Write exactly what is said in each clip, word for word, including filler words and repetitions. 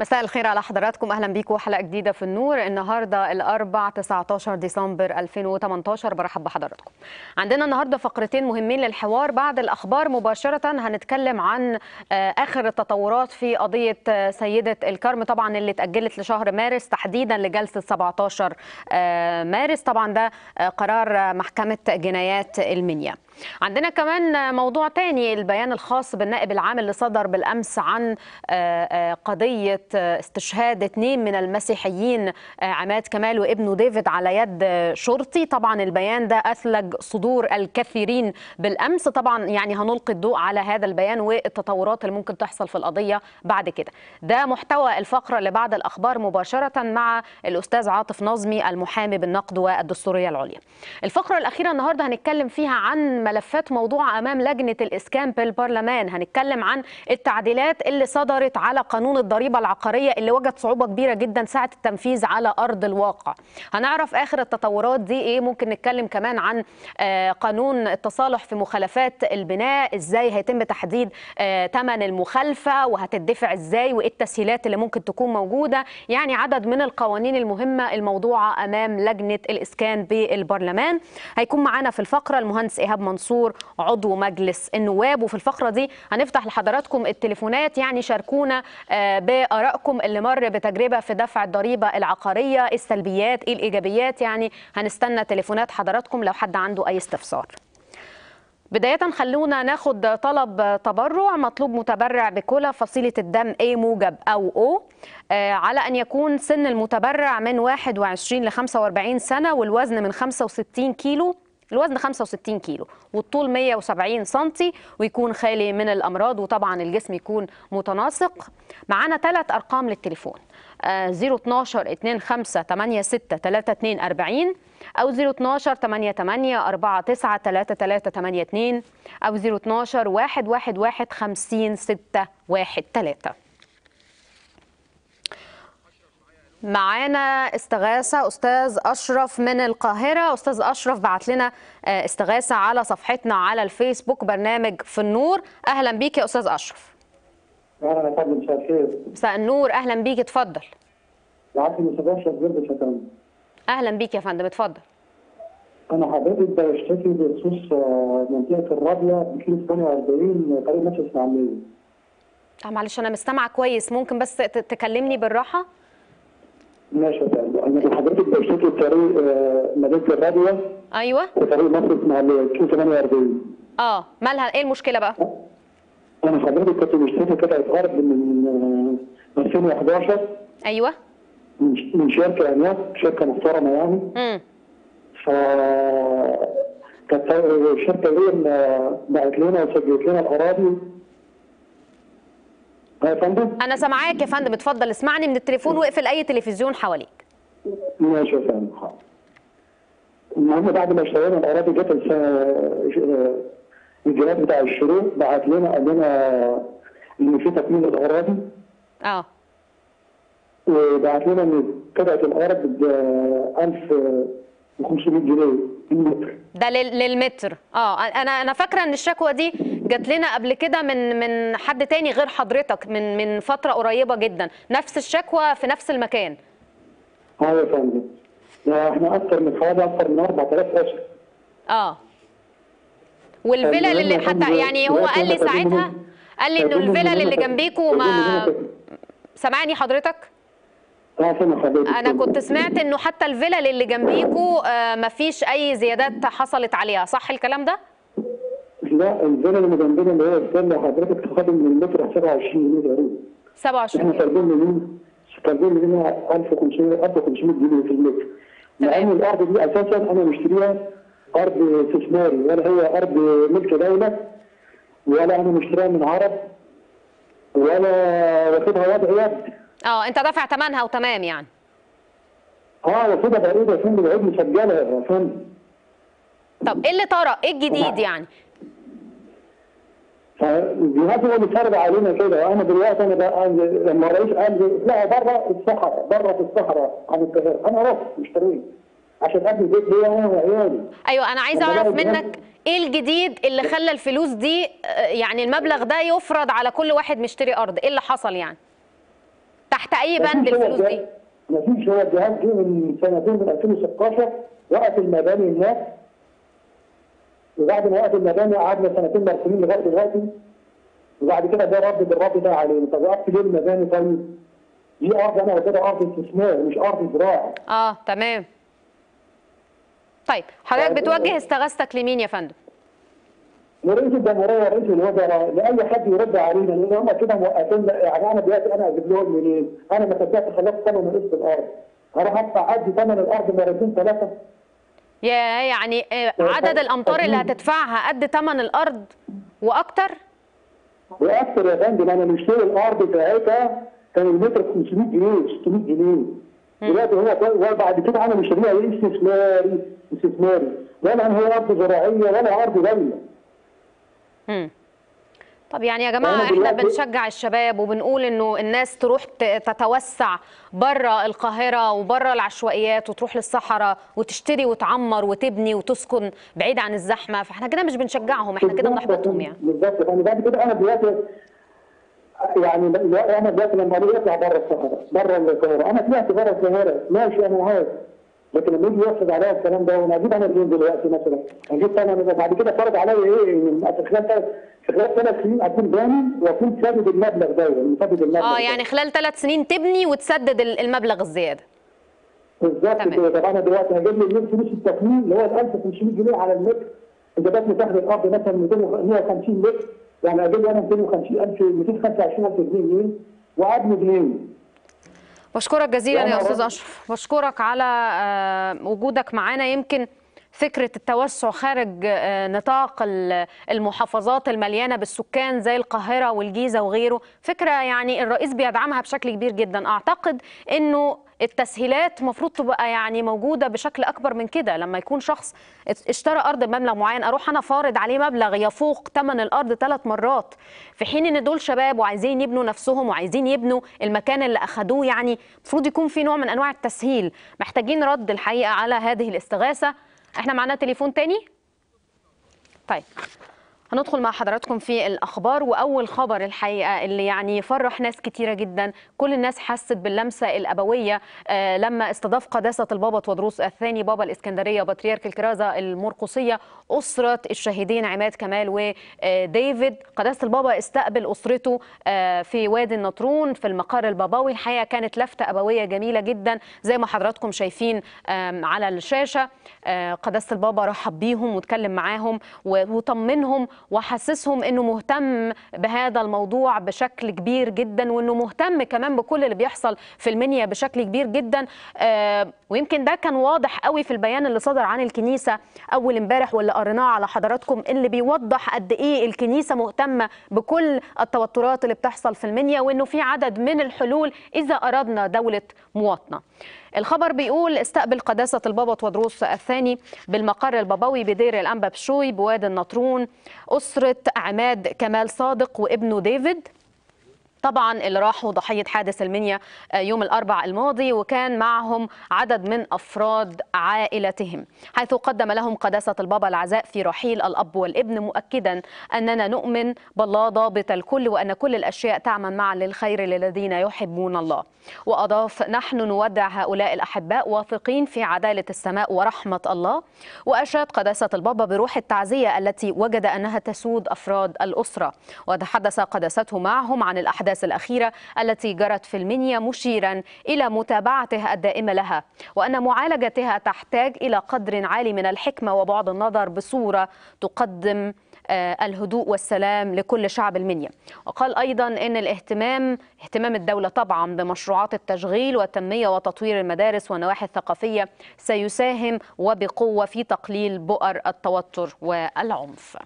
مساء الخير على حضراتكم، اهلا بيكم حلقه جديده في النور النهارده الاربعاء تسعتاشر ديسمبر ألفين وتمنتاشر. برحب بحضراتكم. عندنا النهارده فقرتين مهمين للحوار. بعد الاخبار مباشره هنتكلم عن اخر التطورات في قضيه سيده الكرم، طبعا اللي اتاجلت لشهر مارس تحديدا لجلسه سبعتاشر مارس، طبعا ده قرار محكمه جنايات المنيا. عندنا كمان موضوع تاني، البيان الخاص بالنائب العام اللي صدر بالامس عن قضيه استشهاد اثنين من المسيحيين عماد كمال وابنه ديفيد على يد شرطي. طبعا البيان ده أثلج صدور الكثيرين بالأمس، طبعا يعني هنلقي الضوء على هذا البيان والتطورات اللي ممكن تحصل في القضية بعد كده. ده محتوى الفقرة اللي بعد الأخبار مباشرة مع الأستاذ عاطف نظمي المحامي بالنقد والدستورية العليا. الفقرة الأخيرة النهاردة هنتكلم فيها عن ملفات موضوع أمام لجنة الإسكان بالبرلمان، هنتكلم عن التعديلات اللي صدرت على قانون الضريبة العقارية اللي وجد صعوبة كبيرة جدا ساعة التنفيذ على أرض الواقع، هنعرف آخر التطورات دي إيه. ممكن نتكلم كمان عن قانون التصالح في مخالفات البناء، إزاي هيتم تحديد ثمن المخالفة وهتدفع إزاي وإيه التسهيلات اللي ممكن تكون موجودة، يعني عدد من القوانين المهمة الموضوعة أمام لجنة الإسكان بالبرلمان. هيكون معانا في الفقرة المهندس إيهاب منصور عضو مجلس النواب، وفي الفقرة دي هنفتح لحضراتكم التليفونات، يعني شاركونا ب آرائكم اللي مر بتجربة في دفع الضريبة العقارية، السلبيات إيه الإيجابيات، يعني هنستنى تليفونات حضراتكم لو حد عنده أي استفسار. بداية خلونا ناخد طلب تبرع. مطلوب متبرع بكلى فصيلة الدم A موجب أو O، على أن يكون سن المتبرع من واحد وعشرين لخمسة وأربعين سنة، والوزن من خمسة وستين كيلو، الوزن خمسة وستين كيلو، والطول مية وسبعين سنتي، ويكون خالي من الأمراض، وطبعا الجسم يكون متناسق. معانا ثلاث أرقام للتليفون، صفر اتناشر اتنين خمسة تمانية ستة تلاتة اتنين أربعين أو صفر اتناشر تمانية تمانية أربعة تسعة تلاتة تلاتة تمانية اتنين أو صفر اتناشر واحد واحد واحد خمسين ستة واحد تلاتة. معانا استغاثة أستاذ أشرف من القاهرة. أستاذ أشرف بعت لنا استغاثة على صفحتنا على الفيسبوك برنامج في النور. أهلا بيك يا أستاذ أشرف. أهلا بفضل شاكير. مساء النور، أهلا بيك، اتفضل. العفو يا أستاذ أشرف، برضه شكرا. أهلا بيك يا فندم، اتفضل. أنا حضرتك بشتكي بخصوص منطقة الرابية بكيلو ثمانية وأربعين طريق مصر الإسماعيلية. أه معلش أنا مش سامعة كويس، ممكن بس تكلمني بالراحة؟ ماشي يا فندم. انا حضرتك بشتكي طريق مدينه الرابيه، ايوه، وطريق مصر الاسماعيليه كيلو ثمانية وأربعين. اه مالها ايه المشكله بقى؟ انا حضرتك كنت بشتكي قطعه ارض من ألفين وحداشر، ايوه، من شركه عنيات، شركه محترمه يعني. امم ف كانت الشركه دي باعت لنا وسجلت لنا الاراضي. يا فندم أنا سامعاك يا فندم، اتفضل اسمعني من التليفون واقفل أي تلفزيون حواليك. ماشي يا فندم. المهم بعد ما اشترينا الأراضي جت الجهاز بتاع الشروع بعت لنا قال لنا إن في تكميل الأراضي. أه. وبعت لنا إن قطعة الأرض ألف وخمسمية جنيه المتر. ده للمتر. أه أنا أنا فاكرة إن الشكوى دي جات لنا قبل كده من من حد تاني غير حضرتك، من من فتره قريبه جدا، نفس الشكوى في نفس المكان. اه يا فندم، احنا اكتر من حوالي اكتر من أربعة آلاف أسر. اه والفلل اللي حتى يعني هو قال لي ساعتها، قال لي انه الفلل اللي جنبيكوا ما سامعني حضرتك؟ انا كنت سمعت انه حتى الفلل اللي جنبيكوا ما فيش اي زيادات حصلت عليها، صح الكلام ده؟ لا الفيلا اللي جنبنا اللي هي الفيلا حضرتك تاخدها من المتر سبعة وعشرين جنيه تقريبا. سبعة وعشرين احنا طالبين منهم طالبين منها ألف وخمسمية جنيه في المتر. مع ان الارض دي اساسا انا مشتريها ارض استثماري، ولا هي ارض ملك دوله، ولا انا مشتريها من عرب، ولا واخدها وضع يد. اه انت دافع ثمنها وتمام يعني. اه واخدها تقريبا فين بالعيد مسجلها يا فندم. طب ايه اللي طرأ؟ ايه الجديد يعني؟ الجهاز هو اللي فرض علينا كده. انا دلوقتي انا بقى لما الرئيس قال لا بره الصحراء، بره في الصحراء عن القاهره، انا رحت مشتريت عشان ابني بيت ليا انا وعيالي. ايوه انا عايزه اعرف منك ايه الجديد اللي خلى الفلوس دي يعني المبلغ ده يفرض على كل واحد مشتري ارض؟ ايه اللي حصل يعني؟ تحت في اي بند الفلوس دي؟ مفيش. هو الجهاز جه من سنتين، من ألفين وستاشر وقف المباني هناك، وبعد ما وقف المباني قعدنا سنتين مرسومين لغايه دلوقتي، وبعد كده ده رد بالرد ده علينا. طب وقفت ليه المباني طيب؟ دي ارض انا واخدها ارض استثمار مش ارض زراعه. اه تمام. طيب حضرتك بتوجه استغاثتك لمين يا فندم؟ لرئيس الجمهوريه ورئيس الوزراء، لاي حد يرد علينا، لان هم كده موقفين. يعني انا دلوقتي انا اجيب لهم منين؟ انا ما صدقت خلاص ثمن قسط الارض، هروح ادفع قد ثمن الارض مرتين ثلاثه. يا يعني عدد الامتار اللي هتدفعها قد ثمن الارض واكتر؟ واكتر يا فندم. انا مشتري الارض ساعتها كان المتر خمسمية جنيه ستمية جنيه، دلوقتي هو بعد كده انا مشاريع استثماري استثماري ولا هي ارض زراعيه ولا ارض دوليه. امم طب يعني يا جماعه احنا بنشجع الشباب وبنقول انه الناس تروح تتوسع بره القاهره وبره العشوائيات وتروح للصحراء وتشتري وتعمر وتبني وتسكن بعيد عن الزحمه، فاحنا كده مش بنشجعهم، احنا كده بنحبطهم يعني. بالظبط. يعني بعد كده انا دلوقتي يعني انا دلوقتي لما اجي اطلع بره الصحراء بره القاهره، انا طلعت بره القاهره ماشي انا معاك، لكن لما يجي ياخد عليا الكلام ده وانا اجيب انا منين دلوقتي مثلا؟ اجيب انا بعد كده فرض عليا ايه؟ ان في خلال في خلال ثلاث سنين اكون باني واكون سدد المبلغ ده، مسدد المبلغ. اه يعني خلال ثلاث سنين تبني وتسدد المبلغ الزياده. بالظبط كده. طب انا دلوقتي هجيب لي فلوس التكوين اللي هو ألف وخمسمية جنيه على المتر، اذا كانت مساحه الارض مثلا مئتين وخمسين متر، يعني اجيب لي انا مئتين وخمسين ألف مئتين وخمسة وعشرين ألف جنيه وابني جنيه. بشكرك جزيلا يا استاذ اشرف، بشكرك على وجودك معانا. يمكن فكره التوسع خارج نطاق المحافظات المليانه بالسكان زي القاهره والجيزه وغيره فكره يعني الرئيس بيدعمها بشكل كبير جدا. اعتقد انه التسهيلات المفروض تبقى يعني موجوده بشكل اكبر من كده. لما يكون شخص اشترى ارض بمبلغ معين، اروح انا فارض عليه مبلغ يفوق ثمن الارض ثلاث مرات، في حين ان دول شباب وعايزين يبنوا نفسهم وعايزين يبنوا المكان اللي اخدوه. يعني المفروض يكون في نوع من انواع التسهيل. محتاجين رد الحقيقه على هذه الاستغاثه. احنا معنا تليفون تاني. طيب هندخل مع حضراتكم في الأخبار. وأول خبر الحقيقة اللي يعني يفرح ناس كتيرة جدا، كل الناس حست باللمسة الأبوية لما استضاف قداسة البابا تواضروس الثاني بابا الإسكندرية بطريرك الكرازة المرقصية أسرة الشهيدين عماد كمال وديفيد. قداسة البابا استقبل أسرته في وادي النطرون في المقر البابوي. الحقيقة كانت لفتة أبوية جميلة جدا زي ما حضراتكم شايفين على الشاشة. قداسة البابا رحب بيهم واتكلم معاهم وطمنهم وحسسهم انه مهتم بهذا الموضوع بشكل كبير جدا، وانه مهتم كمان بكل اللي بيحصل في المنيا بشكل كبير جدا. آه ويمكن ده كان واضح قوي في البيان اللي صدر عن الكنيسه اول امبارح واللي قريناه على حضراتكم، اللي بيوضح قد ايه الكنيسه مهتمه بكل التوترات اللي بتحصل في المنيا، وانه في عدد من الحلول اذا اردنا دوله مواطنه. الخبر بيقول استقبل قداسة البابا تواضروس الثاني بالمقر البابوي بدير الأنبا بشوي بوادي النطرون أسرة عماد كمال صادق وابنه ديفيد، طبعا اللي راحوا ضحية حادث المنيا يوم الأربع الماضي، وكان معهم عدد من أفراد عائلتهم، حيث قدم لهم قداسة البابا العزاء في رحيل الأب والابن، مؤكدا أننا نؤمن بالله ضابط الكل وأن كل الأشياء تعمل معا للخير للذين يحبون الله. وأضاف: نحن نودع هؤلاء الأحباء واثقين في عدالة السماء ورحمة الله. وأشاد قداسة البابا بروح التعزية التي وجد أنها تسود أفراد الأسرة، وتحدث قداسته معهم عن الأحداث الأخيرة التي جرت في المنيا، مشيرا إلى متابعته الدائمة لها وأن معالجتها تحتاج إلى قدر عالي من الحكمة وبعد النظر بصورة تقدم الهدوء والسلام لكل شعب المنيا. وقال أيضا أن الاهتمام اهتمام الدولة طبعا بمشروعات التشغيل والتنمية وتطوير المدارس والنواحي الثقافية سيساهم وبقوة في تقليل بؤر التوتر والعنف.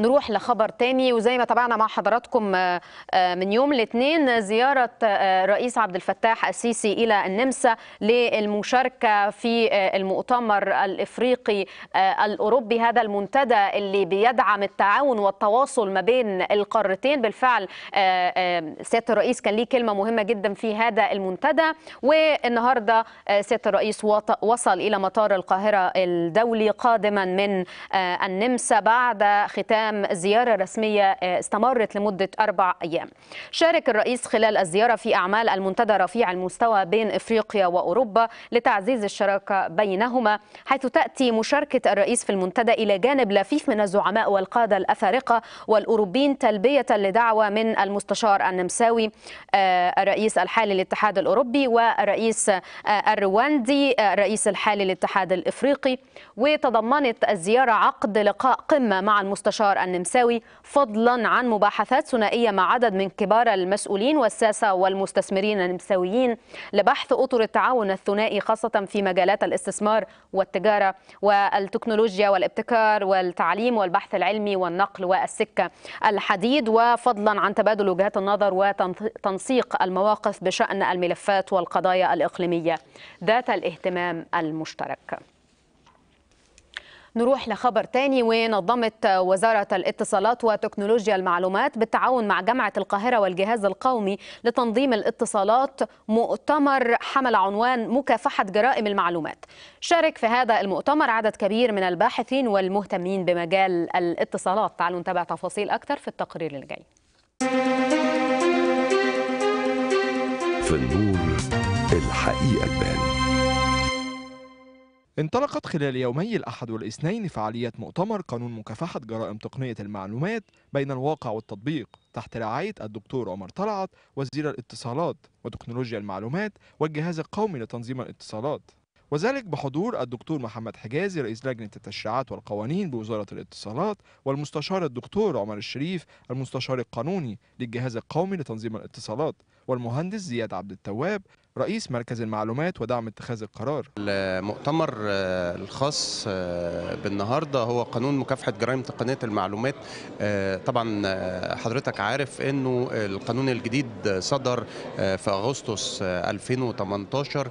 نروح لخبر تاني. وزي ما تابعنا مع حضراتكم من يوم الاثنين زيارة الرئيس عبد الفتاح السيسي إلى النمسا للمشاركة في المؤتمر الإفريقي الأوروبي، هذا المنتدى اللي بيدعم التعاون والتواصل ما بين القارتين. بالفعل سيادة الرئيس كان ليه كلمة مهمة جدا في هذا المنتدى، والنهاردة سيادة الرئيس وصل إلى مطار القاهرة الدولي قادما من النمسا بعد ختام زيارة رسمية استمرت لمدة أربع أيام. شارك الرئيس خلال الزيارة في أعمال المنتدى رفيع المستوى بين إفريقيا وأوروبا لتعزيز الشراكة بينهما، حيث تأتي مشاركة الرئيس في المنتدى إلى جانب لفيف من الزعماء والقادة الأفارقة والأوروبيين تلبية لدعوة من المستشار النمساوي الرئيس الحالي للاتحاد الأوروبي والرئيس الرواندي الرئيس الحالي للاتحاد الإفريقي. وتضمنت الزيارة عقد لقاء قمة مع المستشار النمساوي، فضلا عن مباحثات ثنائية مع عدد من كبار المسؤولين والساسة والمستثمرين النمساويين لبحث أطر التعاون الثنائي، خاصة في مجالات الاستثمار والتجارة والتكنولوجيا والابتكار والتعليم والبحث العلمي والنقل والسكة الحديد، وفضلا عن تبادل وجهات النظر وتنسيق المواقف بشأن الملفات والقضايا الإقليمية ذات الاهتمام المشترك. نروح لخبر تاني. ونظمت وزارة الاتصالات وتكنولوجيا المعلومات بالتعاون مع جامعة القاهرة والجهاز القومي لتنظيم الاتصالات مؤتمر حمل عنوان مكافحة جرائم المعلومات. شارك في هذا المؤتمر عدد كبير من الباحثين والمهتمين بمجال الاتصالات. تعالوا نتابع تفاصيل أكثر في التقرير اللي جاي. في النور الحقيقة البان. انطلقت خلال يومي الأحد والاثنين فعاليات مؤتمر قانون مكافحة جرائم تقنية المعلومات بين الواقع والتطبيق تحت رعاية الدكتور عمر طلعت وزير الاتصالات وتكنولوجيا المعلومات والجهاز القومي لتنظيم الاتصالات، وذلك بحضور الدكتور محمد حجازي رئيس لجنة التشريعات والقوانين بوزارة الاتصالات والمستشار الدكتور عمر الشريف المستشار القانوني للجهاز القومي لتنظيم الاتصالات والمهندس زياد عبد التواب رئيس مركز المعلومات ودعم اتخاذ القرار. المؤتمر الخاص بالنهارده هو قانون مكافحة جرائم تقنية المعلومات. طبعا حضرتك عارف انه القانون الجديد صدر في اغسطس ألفين وثمانية عشر،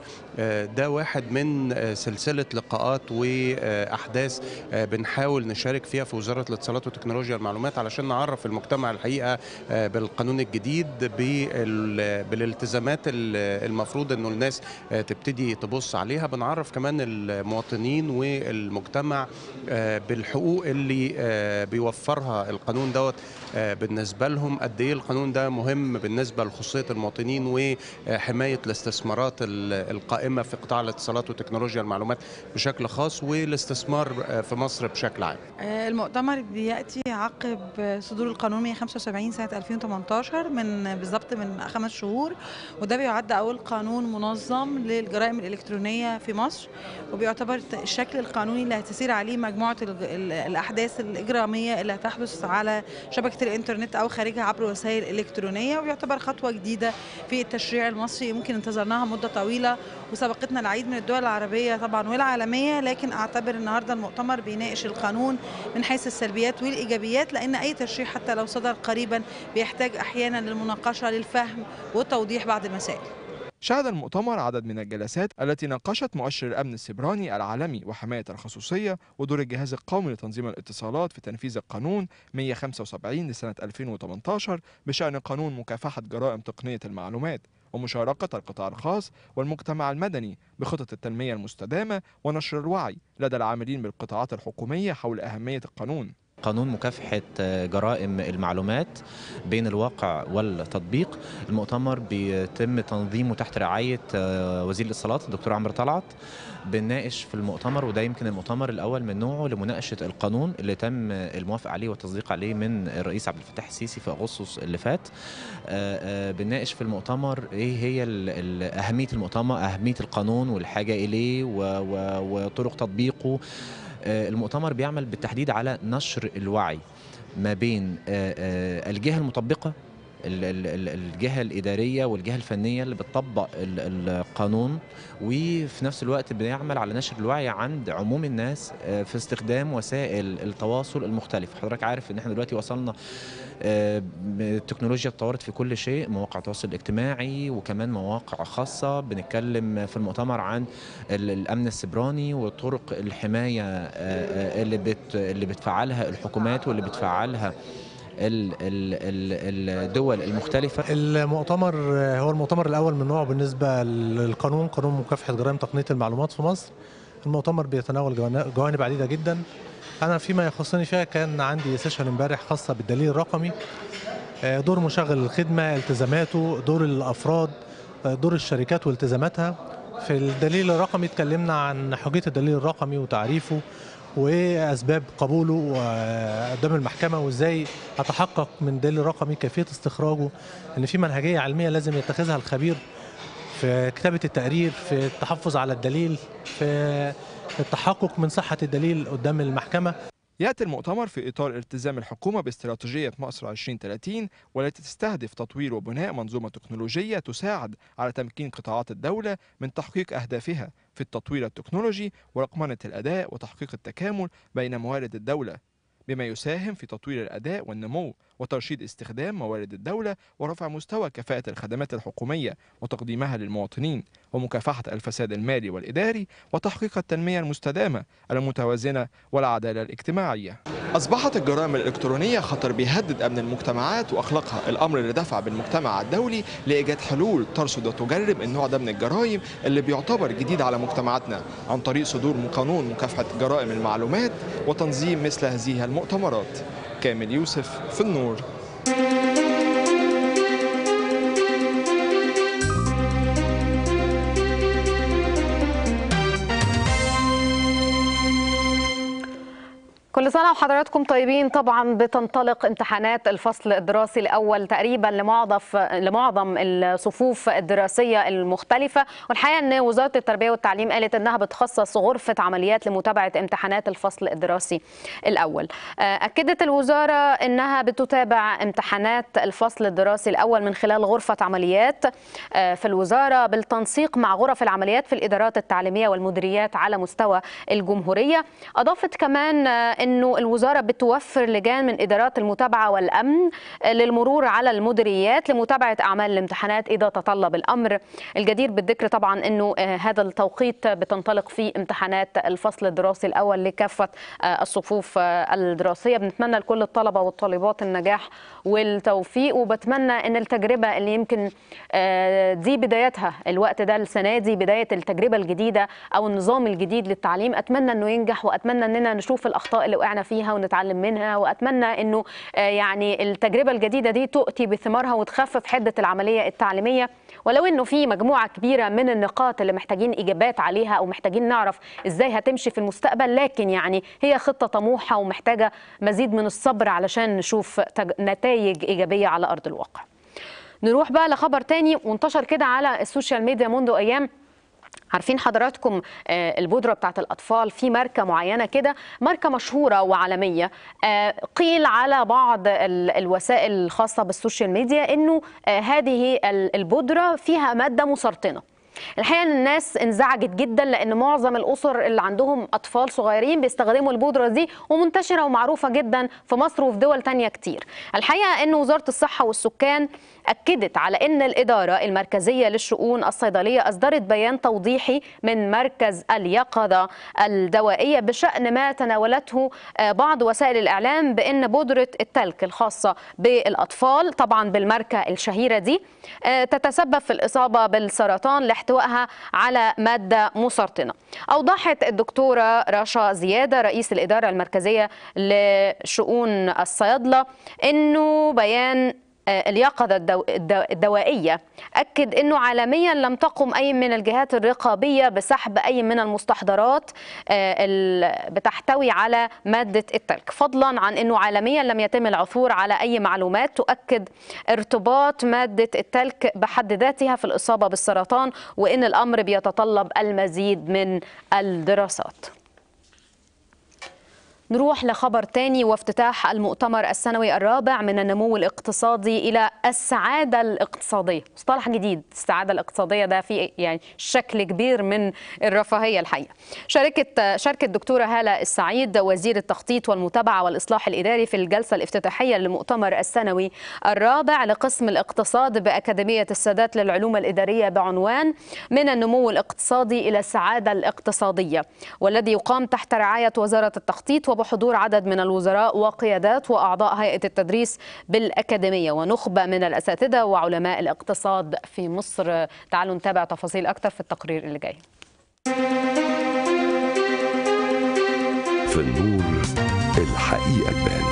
ده واحد من سلسلة لقاءات واحداث بنحاول نشارك فيها في وزارة الاتصالات وتكنولوجيا المعلومات علشان نعرف المجتمع الحقيقة بالقانون الجديد بالالتزامات المفروض المفروض انه الناس تبتدي تبص عليها. بنعرف كمان المواطنين والمجتمع بالحقوق اللي بيوفرها القانون دوت بالنسبه لهم، قد ايه القانون ده مهم بالنسبه لخصوصيه المواطنين وحمايه الاستثمارات القائمه في قطاع الاتصالات وتكنولوجيا المعلومات بشكل خاص والاستثمار في مصر بشكل عام. المؤتمر بياتي عقب صدور القانون مئة وخمسة وسبعين سنه ألفين وثمانية عشر من بالظبط من خمس شهور، وده بيعد اول قانون منظم للجرائم الإلكترونية في مصر، وبيعتبر الشكل القانوني اللي هتسير عليه مجموعة الأحداث الإجرامية اللي هتحدث على شبكة الإنترنت أو خارجها عبر وسائل إلكترونية، وبيعتبر خطوة جديدة في التشريع المصري ممكن انتظرناها مدة طويلة وسبقتنا العديد من الدول العربية طبعا والعالمية. لكن أعتبر النهاردة المؤتمر بيناقش القانون من حيث السلبيات والإيجابيات، لأن أي تشريع حتى لو صدر قريبا بيحتاج أحيانا للمناقشة للفهم وتوضيح بعض المسائل. شهد المؤتمر عدد من الجلسات التي ناقشت مؤشر الأمن السيبراني العالمي وحماية الخصوصية ودور الجهاز القومي لتنظيم الاتصالات في تنفيذ القانون مئة وخمسة وسبعين لسنة ألفين وثمانية عشر بشأن قانون مكافحة جرائم تقنية المعلومات، ومشاركة القطاع الخاص والمجتمع المدني بخطط التنمية المستدامة ونشر الوعي لدى العاملين بالقطاعات الحكومية حول أهمية القانون. قانون مكافحة جرائم المعلومات بين الواقع والتطبيق، المؤتمر بيتم تنظيمه تحت رعاية وزير الاتصالات الدكتور عمرو طلعت. بنناقش في المؤتمر، وده يمكن المؤتمر الأول من نوعه لمناقشة القانون اللي تم الموافقة عليه والتصديق عليه من الرئيس عبد الفتاح السيسي في أغسطس اللي فات. بنناقش في المؤتمر إيه هي أهمية المؤتمر، أهمية القانون والحاجة إليه وطرق تطبيقه. المؤتمر بيعمل بالتحديد على نشر الوعي ما بين الجهة المطبقة، الجهة الإدارية والجهة الفنية اللي بتطبق القانون، وفي نفس الوقت بنعمل على نشر الوعي عند عموم الناس في استخدام وسائل التواصل المختلفة. حضرتك عارف ان احنا دلوقتي وصلنا التكنولوجيا اتطورت في كل شيء، مواقع التواصل الاجتماعي وكمان مواقع خاصة. بنتكلم في المؤتمر عن الأمن السيبراني وطرق الحماية اللي بت اللي بتفعلها الحكومات واللي بتفعلها الدول المختلفة. المؤتمر هو المؤتمر الأول من نوعه بالنسبة للقانون، قانون مكافحة جرائم تقنية المعلومات في مصر، المؤتمر بيتناول جوانب عديدة جدا. أنا فيما يخصني فيها كان عندي سيشن امبارح خاصة بالدليل الرقمي، دور مشغل الخدمة، التزاماته، دور الأفراد، دور الشركات والتزاماتها. في الدليل الرقمي اتكلمنا عن حجية الدليل الرقمي وتعريفه وأسباب قبوله قدام المحكمة، وإزاي أتحقق من دليل رقمي، كيفية استخراجه، إن في منهجية علمية لازم يتخذها الخبير في كتابة التقرير، في التحفظ على الدليل، في التحقق من صحة الدليل قدام المحكمة. يأتي المؤتمر في إطار التزام الحكومة باستراتيجية مصر ألفين وثلاثين، والتي تستهدف تطوير وبناء منظومة تكنولوجية تساعد على تمكين قطاعات الدولة من تحقيق أهدافها في التطوير التكنولوجي ورقمنة الأداء وتحقيق التكامل بين موارد الدولة، بما يساهم في تطوير الأداء والنمو وترشيد استخدام موارد الدولة ورفع مستوى كفاءة الخدمات الحكومية وتقديمها للمواطنين، ومكافحة الفساد المالي والإداري وتحقيق التنمية المستدامة المتوازنة والعدالة الاجتماعية. أصبحت الجرائم الإلكترونية خطر بيهدد أمن المجتمعات وأخلاقها، الأمر اللي دفع بالمجتمع الدولي لإيجاد حلول ترصد وتجرب النوع ده من الجرائم اللي بيعتبر جديد على مجتمعاتنا، عن طريق صدور قانون مكافحة جرائم المعلومات وتنظيم مثل هذه المؤتمرات. كامل يوسف، في النور. كل سنة وحضراتكم طيبين. طبعا بتنطلق امتحانات الفصل الدراسي الأول تقريبا لمعظم لمعظم الصفوف الدراسية المختلفة، والحقيقة ان وزارة التربية والتعليم قالت انها بتخصص غرفة عمليات لمتابعة امتحانات الفصل الدراسي الأول. أكدت الوزارة انها بتتابع امتحانات الفصل الدراسي الأول من خلال غرفة عمليات في الوزارة، بالتنسيق مع غرف العمليات في الإدارات التعليمية والمديريات على مستوى الجمهورية. أضافت كمان ان أنه الوزارة بتوفر لجان من إدارات المتابعة والأمن للمرور على المديريات لمتابعة أعمال الامتحانات إذا تطلب الأمر. الجدير بالذكر طبعا أنه هذا التوقيت بتنطلق فيه امتحانات الفصل الدراسي الأول لكافة الصفوف الدراسية. بنتمنى لكل الطلبة والطالبات النجاح والتوفيق، وبتمنى أن التجربة اللي يمكن دي بدايتها الوقت ده السنة دي، بداية التجربة الجديدة أو النظام الجديد للتعليم، أتمنى أنه ينجح، وأتمنى أننا نشوف الأخطاء اللي وقعنا فيها ونتعلم منها، واتمنى انه يعني التجربه الجديده دي تؤتي بثمارها وتخفف حده العمليه التعليميه، ولو انه في مجموعه كبيره من النقاط اللي محتاجين اجابات عليها او محتاجين نعرف ازاي هتمشي في المستقبل، لكن يعني هي خطه طموحه ومحتاجه مزيد من الصبر علشان نشوف نتائج ايجابيه على ارض الواقع. نروح بقى لخبر تاني وانتشر كده على السوشيال ميديا منذ ايام. عارفين حضراتكم البودرة بتاعت الأطفال في ماركة معينة كده، ماركة مشهورة وعالمية، قيل على بعض الوسائل الخاصة بالسوشيال ميديا إنه هذه البودرة فيها مادة مسرطنة. الحقيقة الناس انزعجت جدا، لأن معظم الأسر اللي عندهم أطفال صغيرين بيستخدموا البودرة دي، ومنتشرة ومعروفة جدا في مصر وفي دول تانية كتير. الحقيقة أن وزارة الصحة والسكان أكدت على أن الإدارة المركزية للشؤون الصيدلية أصدرت بيان توضيحي من مركز اليقظة الدوائية بشأن ما تناولته بعض وسائل الإعلام بأن بودرة التلك الخاصة بالأطفال طبعا بالماركة الشهيرة دي تتسبب في الإصابة بالسرطان لاحتوائها على مادة مسرطنة. أوضحت الدكتورة رشا زيادة رئيس الإدارة المركزية لشؤون الصيادلة أنه بيان اليقظة الدوائية أكد أنه عالميا لم تقم أي من الجهات الرقابية بسحب أي من المستحضرات بتحتوي على مادة التلك، فضلا عن أنه عالميا لم يتم العثور على أي معلومات تؤكد ارتباط مادة التلك بحد ذاتها في الإصابة بالسرطان، وأن الأمر بيتطلب المزيد من الدراسات. نروح لخبر تاني وافتتاح المؤتمر السنوي الرابع من النمو الاقتصادي إلى السعادة الاقتصادية. مصطلح جديد السعادة الاقتصادية ده فيه يعني شكل كبير من الرفاهية الحقيقة. شاركت شاركت الدكتورة هالة السعيد وزير التخطيط والمتابعة والإصلاح الإداري في الجلسة الافتتاحية للمؤتمر السنوي الرابع لقسم الاقتصاد بأكاديمية السادات للعلوم الإدارية بعنوان من النمو الاقتصادي إلى السعادة الاقتصادية، والذي يقام تحت رعاية وزارة التخطيط وب بحضور عدد من الوزراء وقيادات وأعضاء هيئة التدريس بالأكاديمية ونخبة من الأساتذة وعلماء الاقتصاد في مصر. تعالوا نتابع تفاصيل أكثر في التقرير اللي جاي. في النور الحقيقة تبان.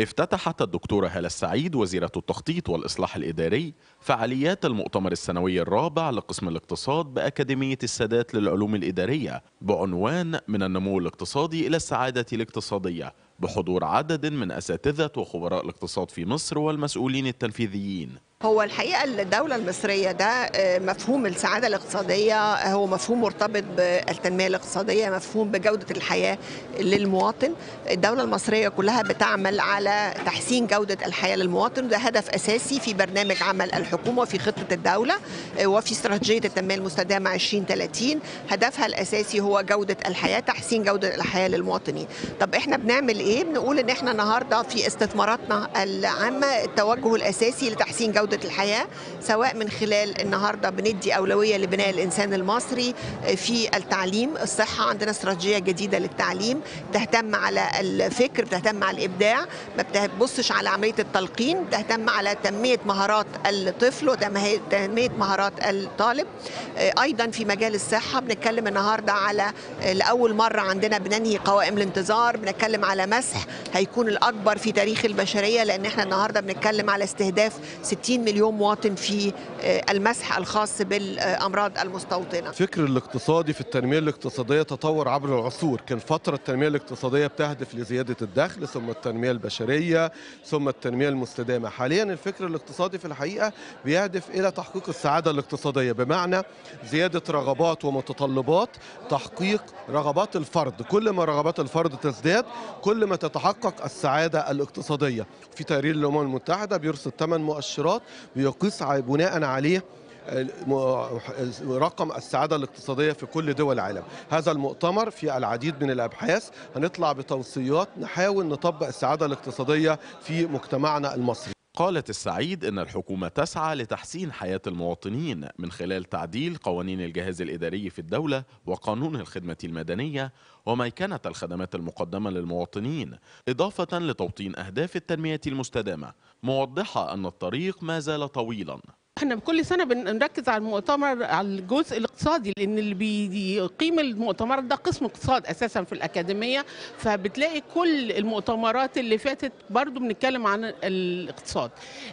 افتتحت الدكتورة هالة السعيد وزيرة التخطيط والإصلاح الإداري فعاليات المؤتمر السنوي الرابع لقسم الاقتصاد بأكاديمية السادات للعلوم الإدارية بعنوان من النمو الاقتصادي إلى السعادة الاقتصادية، بحضور عدد من أساتذة وخبراء الاقتصاد في مصر والمسؤولين التنفيذيين. هو الحقيقة الدولة المصرية ده مفهوم السعادة الاقتصادية هو مفهوم مرتبط بالتنمية الاقتصادية، مفهوم بجودة الحياة للمواطن. الدولة المصرية كلها بتعمل على تحسين جودة الحياة للمواطن، ده هدف أساسي في برنامج عمل الحكومة وفي خطة الدولة وفي استراتيجية التنمية المستدامة عشرين ثلاثين. هدفها الأساسي هو جودة الحياة، تحسين جودة الحياة للمواطنين. طب احنا بنعمل ايه؟ بنقول ان احنا النهاردة في استثماراتنا العامة التوجه الأساسي لتحسين جودة الحياة، سواء من خلال النهارده بندي أولوية لبناء الإنسان المصري في التعليم، الصحة عندنا استراتيجية جديدة للتعليم تهتم على الفكر، تهتم على الإبداع، ما بتبصش على عملية التلقين، تهتم على تنمية مهارات الطفل وتنمية مهارات الطالب. أيضا في مجال الصحة بنتكلم النهارده على لأول مرة عندنا بننهي قوائم الانتظار، بنتكلم على مسح هيكون الأكبر في تاريخ البشرية، لأن احنا النهارده بنتكلم على استهداف ستين مليون مواطن في المسح الخاص بالأمراض المستوطنة. الفكر الاقتصادي في التنمية الاقتصادية تطور عبر العصور، كان فترة التنمية الاقتصادية بتهدف لزيادة الدخل، ثم التنمية البشرية، ثم التنمية المستدامة. حاليا الفكر الاقتصادي في الحقيقة بيهدف إلى تحقيق السعادة الاقتصادية، بمعنى زيادة رغبات ومتطلبات، تحقيق رغبات الفرد. كل ما رغبات الفرد تزداد كل ما تتحقق السعادة الاقتصادية. في تقرير الأمم المتحدة بيرصد ثمان مؤشرات بيقيس بناء عليه رقم السعادة الاقتصادية في كل دول العالم. هذا المؤتمر في العديد من الأبحاث، هنطلع بتوصيات نحاول نطبق السعادة الاقتصادية في مجتمعنا المصري. قالت السعيد إن الحكومة تسعى لتحسين حياة المواطنين من خلال تعديل قوانين الجهاز الإداري في الدولة وقانون الخدمة المدنية وميكنة الخدمات المقدمة للمواطنين، إضافة لتوطين أهداف التنمية المستدامة، موضحة أن الطريق ما زال طويلا. احنا بكل سنه بنركز على المؤتمر على الجزء الاقتصادي، لان اللي بيقيم المؤتمر ده قسم اقتصاد اساسا في الاكاديميه، فبتلاقي كل المؤتمرات اللي فاتت برضو بنتكلم عن الاقتصاد.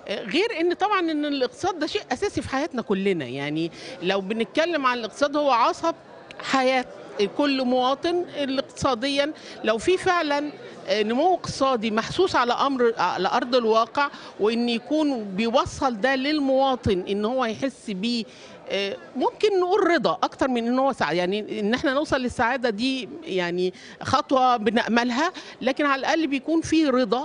غير ان طبعا ان الاقتصاد ده شيء اساسي في حياتنا كلنا، يعني لو بنتكلم عن الاقتصاد هو عصب حياه كل مواطن اقتصاديا. لو في فعلا نمو اقتصادي محسوس على امر على ارض الواقع، وان يكون بيوصل ده للمواطن ان هو يحس بيه، ممكن نقول رضا اكتر من ان هو سعاده. يعني ان احنا نوصل للسعاده دي يعني خطوه بنأملها، لكن على الاقل بيكون في رضا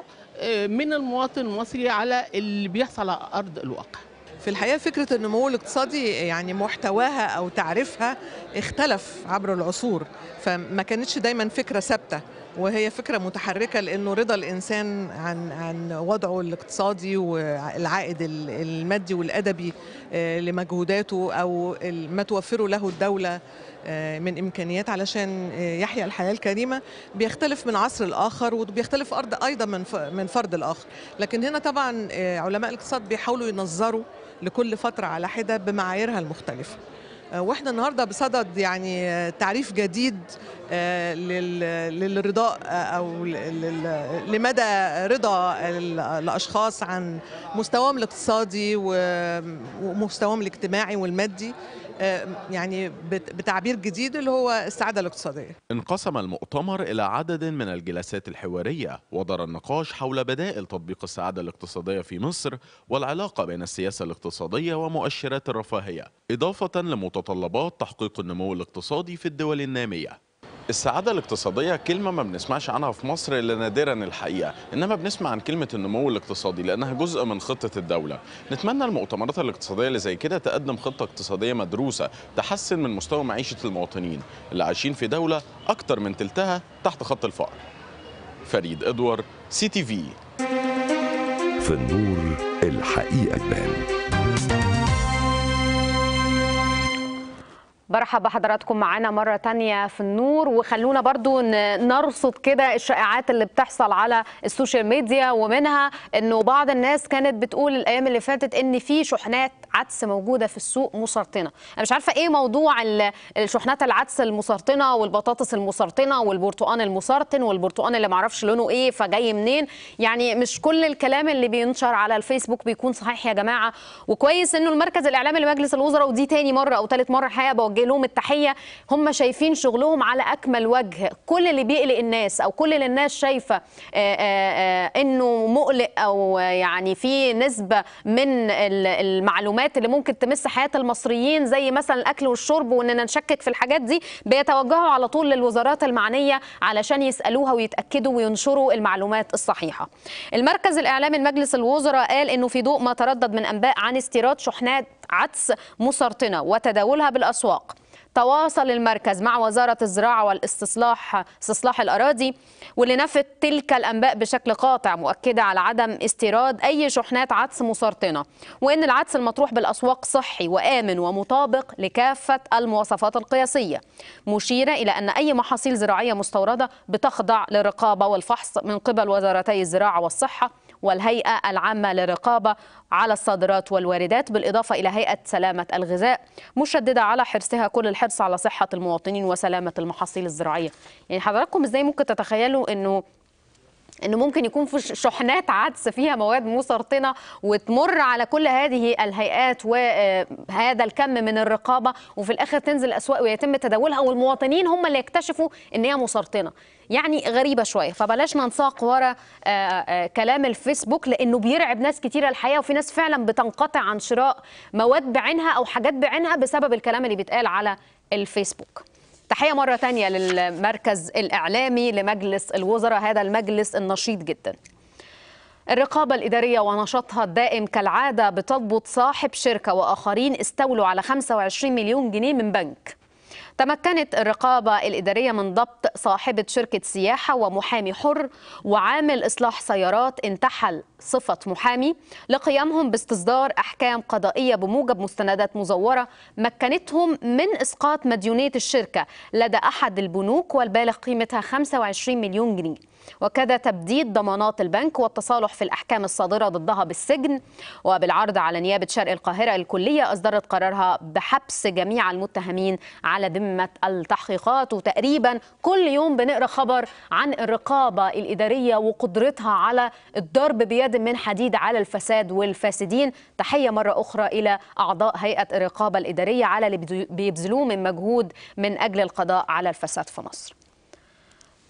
من المواطن المصري على اللي بيحصل على ارض الواقع. في الحقيقة فكرة النمو الاقتصادي يعني محتواها أو تعريفها اختلف عبر العصور، فما كانتش دايما فكرة ثابتة، وهي فكرة متحركة، لأنه رضا الإنسان عن عن وضعه الاقتصادي والعائد المادي والأدبي لمجهوداته أو ما توفره له الدولة من إمكانيات علشان يحيا الحياة الكريمة بيختلف من عصر الآخر، وبيختلف أرض أيضا من من فرد الآخر. لكن هنا طبعا علماء الاقتصاد بيحاولوا ينظروا لكل فترة على حدة بمعاييرها المختلفة، واحنا النهارده بصدد يعني تعريف جديد للرضاء او لمدى رضا الاشخاص عن مستواهم الاقتصادي ومستواهم الاجتماعي والمادي، يعني بتعبير جديد اللي هو السعادة الاقتصادية. انقسم المؤتمر إلى عدد من الجلسات الحوارية، ودار النقاش حول بدائل تطبيق السعادة الاقتصادية في مصر والعلاقة بين السياسة الاقتصادية ومؤشرات الرفاهية، إضافة لمتطلبات تحقيق النمو الاقتصادي في الدول النامية. السعادة الاقتصادية كلمة ما بنسمعش عنها في مصر إلا نادرا الحقيقة، إنما بنسمع عن كلمة النمو الاقتصادي لأنها جزء من خطة الدولة. نتمنى المؤتمرات الاقتصادية اللي زي كده تقدم خطة اقتصادية مدروسة تحسن من مستوى معيشة المواطنين اللي عايشين في دولة أكتر من تلتها تحت خط الفقر. فريد إدوار، سي تي في. في النور الحقيقة تبان. برحب بحضراتكم معانا مرة تانية في النور، وخلونا برضو نرصد كده الشائعات اللي بتحصل على السوشيال ميديا، ومنها انه بعض الناس كانت بتقول الايام اللي فاتت ان في شحنات عدس موجودة في السوق مسرطنة. انا مش عارفة ايه موضوع الشحنات العدس المسرطنة والبطاطس المسرطنة والبرتقان المسرطن والبرتقان اللي معرفش لونه ايه فجاي منين. يعني مش كل الكلام اللي بينشر على الفيسبوك بيكون صحيح يا جماعة، وكويس انه المركز الاعلامي لمجلس الوزراء، ودي تاني مرة او تالت مرة الحقيقة بوجه لهم التحيه، هم شايفين شغلهم على اكمل وجه. كل اللي بيقلق الناس او كل اللي الناس شايفه انه مقلق او يعني في نسبه من المعلومات اللي ممكن تمس حياه المصريين زي مثلا الاكل والشرب، واننا نشكك في الحاجات دي، بيتوجهوا على طول للوزارات المعنيه علشان يسالوها ويتاكدوا وينشروا المعلومات الصحيحه. المركز الاعلامي لمجلس الوزراء قال انه في ضوء ما تردد من انباء عن استيراد شحنات عدس مسرطنه وتداولها بالاسواق، تواصل المركز مع وزارة الزراعة والاستصلاح استصلاح الأراضي، واللي نفت تلك الأنباء بشكل قاطع مؤكدة على عدم استيراد أي شحنات عدس مسرطنة، وإن العدس المطروح بالأسواق صحي وآمن ومطابق لكافة المواصفات القياسية، مشيرة إلى أن أي محاصيل زراعية مستوردة بتخضع للرقابة والفحص من قبل وزارتي الزراعة والصحة والهيئة العامة للرقابة على الصادرات والواردات، بالإضافة إلى هيئة سلامة الغذاء، مشددة على حرصها كل الحرص على صحة المواطنين وسلامة المحاصيل الزراعية. يعني حضراتكم إزاي ممكن تتخيلوا إنه إنه ممكن يكون في شحنات عدس فيها مواد مسرطنة وتمر على كل هذه الهيئات وهذا الكم من الرقابة، وفي الآخر تنزل الأسواق ويتم تداولها والمواطنين هم اللي يكتشفوا إن هي مسرطنة؟ يعني غريبة شوية. فبلاش ننساق ورا كلام الفيسبوك لأنه بيرعب ناس كتير الحقيقة، وفي ناس فعلا بتنقطع عن شراء مواد بعينها أو حاجات بعينها بسبب الكلام اللي بيتقال على الفيسبوك. تحية مرة تانية للمركز الإعلامي لمجلس الوزراء، هذا المجلس النشيط جدا. الرقابة الإدارية ونشاطها الدائم كالعادة بتضبط صاحب شركة وآخرين استولوا على خمسة وعشرين مليون جنيه من بنك. تمكنت الرقابة الإدارية من ضبط صاحبة شركة سياحة ومحامي حر وعامل إصلاح سيارات انتحل صفة محامي لقيامهم باستصدار أحكام قضائية بموجب مستندات مزورة مكنتهم من إسقاط مديونية الشركة لدى أحد البنوك والبالغ قيمتها خمسة وعشرين مليون جنيه، وكذا تبديد ضمانات البنك والتصالح في الأحكام الصادرة ضدها بالسجن. وبالعرض على نيابة شرق القاهرة الكلية أصدرت قرارها بحبس جميع المتهمين على ذمة التحقيقات. وتقريبا كل يوم بنقرأ خبر عن الرقابة الإدارية وقدرتها على الضرب بيد من حديد على الفساد والفاسدين. تحية مرة أخرى إلى أعضاء هيئة الرقابة الإدارية على اللي بيبذلوه من مجهود من أجل القضاء على الفساد في مصر.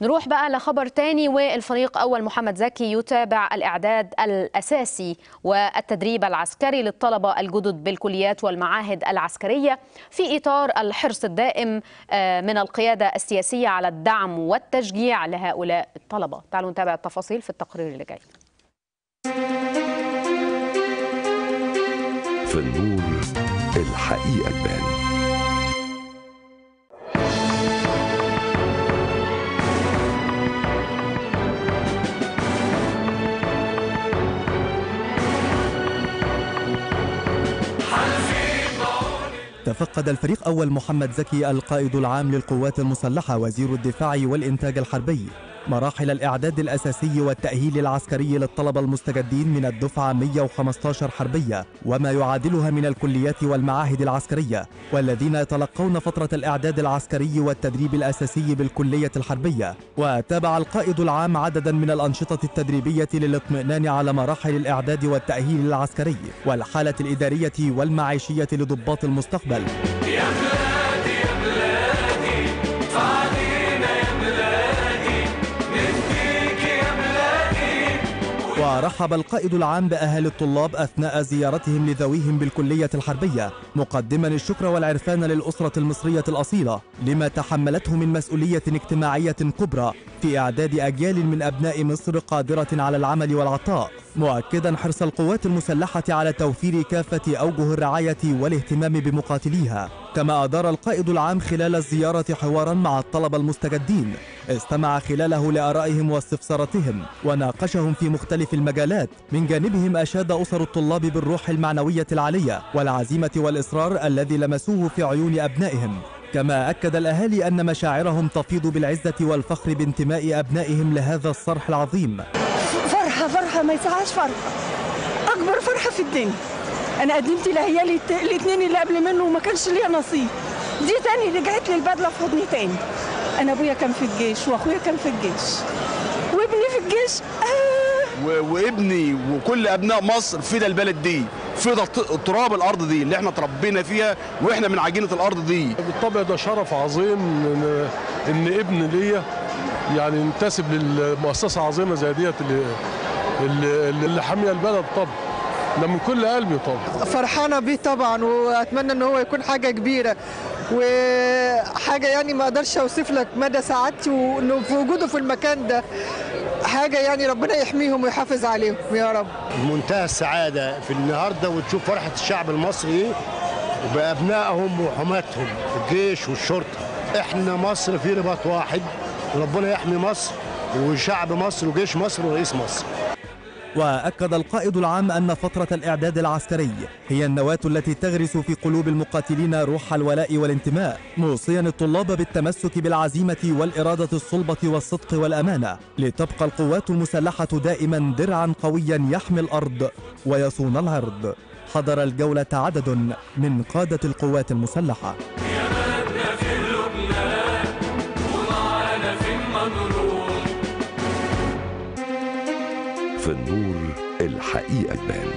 نروح بقى لخبر تاني، والفريق أول محمد زكي يتابع الإعداد الأساسي والتدريب العسكري للطلبة الجدد بالكليات والمعاهد العسكرية في إطار الحرص الدائم من القيادة السياسية على الدعم والتشجيع لهؤلاء الطلبة. تعالوا نتابع التفاصيل في التقرير اللي جاي. في النور الحقيقة تبان. تفقد الفريق أول محمد زكي القائد العام للقوات المسلحة وزير الدفاع والإنتاج الحربي مراحل الإعداد الأساسي والتأهيل العسكري للطلبة المستجدين من الدفعة مئة وخمسة عشر حربية وما يعادلها من الكليات والمعاهد العسكرية، والذين يتلقون فترة الإعداد العسكري والتدريب الأساسي بالكلية الحربية. وتابع القائد العام عددا من الأنشطة التدريبية للاطمئنان على مراحل الإعداد والتأهيل العسكري والحالة الإدارية والمعيشية لضباط المستقبل. ورحب القائد العام بأهالي الطلاب أثناء زيارتهم لذويهم بالكلية الحربية، مقدما الشكر والعرفان للأسرة المصرية الأصيلة لما تحملته من مسؤولية اجتماعية كبرى في إعداد أجيال من أبناء مصر قادرة على العمل والعطاء، مؤكدا حرص القوات المسلحة على توفير كافة أوجه الرعاية والاهتمام بمقاتليها. كما أدار القائد العام خلال الزيارة حوارا مع الطلبة المستجدين استمع خلاله لآرائهم واستفساراتهم وناقشهم في مختلف المجالات. من جانبهم أشاد أسر الطلاب بالروح المعنوية العالية والعزيمة والإصرار الذي لمسوه في عيون أبنائهم. كما أكد الأهالي أن مشاعرهم تفيض بالعزة والفخر بانتماء أبنائهم لهذا الصرح العظيم. فرحة فرحة ما يسعاش فرحة، أكبر فرحة في الدنيا. أنا قدمت لهي الاثنين اللي قبل منه وما كانش ليا نصيب، دي تاني رجعت لي البدلة في حضني تاني. أنا أبويا كان في الجيش وأخويا كان في الجيش وابني في الجيش آه. وابني وكل أبناء مصر فدا البلد دي، فدا تراب الأرض دي اللي احنا تربينا فيها وإحنا من عجينة الأرض دي. بالطبع ده شرف عظيم إن, إن ابن ليا يعني ينتسب للمؤسسة عظيمة زي ديت اللي, اللي حامية البلد. طبعا ده من كل قلبي طبعا فرحانه بيه طبعا، واتمنى ان هو يكون حاجه كبيره وحاجه يعني ما اقدرش اوصف لك مدى سعادتي وانه في وجوده في المكان ده. حاجه يعني ربنا يحميهم ويحافظ عليهم يا رب. منتهى السعاده في النهارده وتشوف فرحه الشعب المصري بابنائهم وحماتهم الجيش والشرطه. احنا مصر في رباط واحد، ربنا يحمي مصر وشعب مصر وجيش مصر ورئيس مصر. وأكد القائد العام أن فترة الإعداد العسكري هي النواة التي تغرس في قلوب المقاتلين روح الولاء والانتماء، موصيا الطلاب بالتمسك بالعزيمة والإرادة الصلبة والصدق والأمانة لتبقى القوات المسلحة دائما درعا قويا يحمي الأرض ويصون العرض. حضر الجولة عدد من قادة القوات المسلحة. في النور الحقيقة تبان.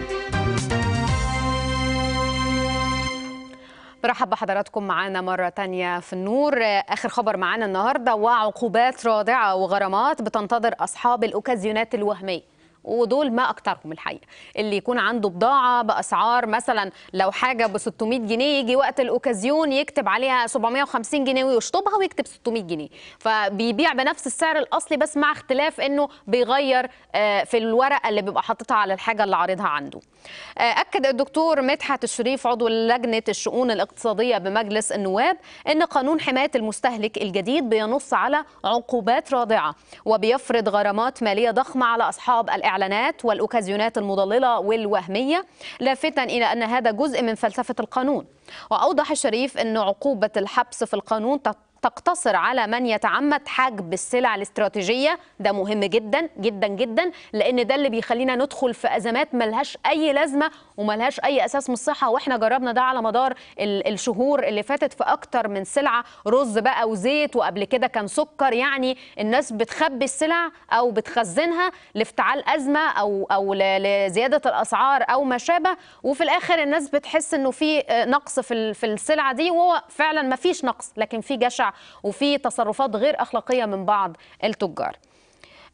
مرحب بحضراتكم معانا مرة تانية في النور. آخر خبر معانا النهاردة، وعقوبات رادعة وغرامات بتنتظر أصحاب الأوكازيونات الوهمية، ودول ما أكترهم الحقيقة. اللي يكون عنده بضاعة بأسعار مثلا لو حاجة ب ستمائة جنيه يجي وقت الأوكازيون يكتب عليها سبعمائة وخمسين جنيه ويشطبها ويكتب ستمائة جنيه، فبيبيع بنفس السعر الأصلي بس مع اختلاف أنه بيغير في الورقة اللي بيبقى حاططها على الحاجة اللي عارضها عنده. أكد الدكتور مدحت الشريف عضو لجنة الشؤون الاقتصادية بمجلس النواب أن قانون حماية المستهلك الجديد بينص على عقوبات رادعة وبيفرض غرامات مالية ضخمة على أصحاب الإعلانات الإعلانات والأوكازيونات المضللة والوهمية، لافتا إلى أن هذا جزء من فلسفة القانون. وأوضح الشريف أن عقوبة الحبس في القانون تقتصر على من يتعمد حجب السلع الاستراتيجية. ده مهم جدا جدا جدا، لأن ده اللي بيخلينا ندخل في أزمات ملهاش أي لازمة وملهاش أي أساس من الصحة، وإحنا جربنا ده على مدار الشهور اللي فاتت في أكتر من سلعة، رز بقى وزيت وقبل كده كان سكر. يعني الناس بتخبي السلع أو بتخزنها لافتعال أزمة أو أو لزيادة الأسعار أو ما شابه، وفي الآخر الناس بتحس إنه في نقص في في السلعة دي، وهو فعلا ما فيش نقص، لكن في جشع وفي تصرفات غير أخلاقية من بعض التجار.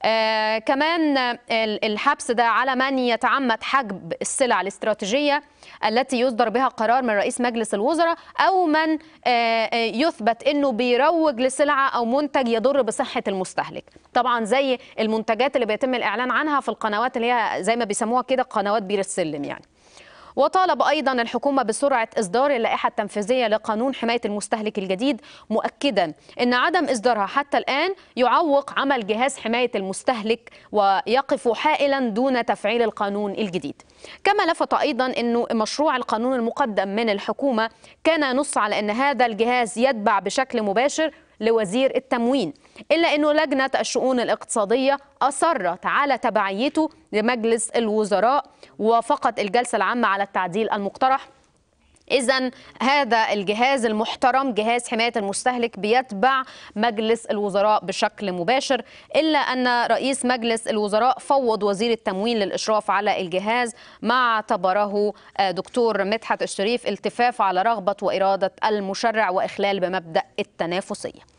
آه كمان الحبس ده على من يتعمد حجب السلع الاستراتيجية التي يصدر بها قرار من رئيس مجلس الوزراء، أو من آه يثبت أنه بيروج لسلعة أو منتج يضر بصحة المستهلك. طبعا زي المنتجات اللي بيتم الإعلان عنها في القنوات اللي هي زي ما بيسموها كده قنوات بير السلم يعني. وطالب أيضا الحكومة بسرعة إصدار اللائحة التنفيذية لقانون حماية المستهلك الجديد، مؤكدا أن عدم إصدارها حتى الآن يعوق عمل جهاز حماية المستهلك ويقف حائلا دون تفعيل القانون الجديد. كما لفت أيضا أن مشروع القانون المقدم من الحكومة كان ينص على أن هذا الجهاز يتبع بشكل مباشر لوزير التموين، إلا أنه لجنة الشؤون الاقتصادية أصرت على تبعيته لمجلس الوزراء ووافقت الجلسة العامة على التعديل المقترح. إذن هذا الجهاز المحترم جهاز حماية المستهلك بيتبع مجلس الوزراء بشكل مباشر، إلا أن رئيس مجلس الوزراء فوض وزير التموين للإشراف على الجهاز مع اعتبره دكتور مدحت الشريف التفاف على رغبة وإرادة المشرع وإخلال بمبدأ التنافسية.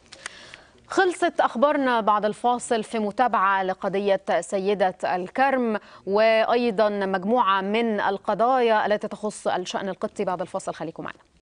خلصت أخبارنا بعد الفاصل في متابعة لقضية سيدة الكرم وأيضا مجموعة من القضايا التي تخص الشأن القبطي. بعد الفاصل خليكم معنا.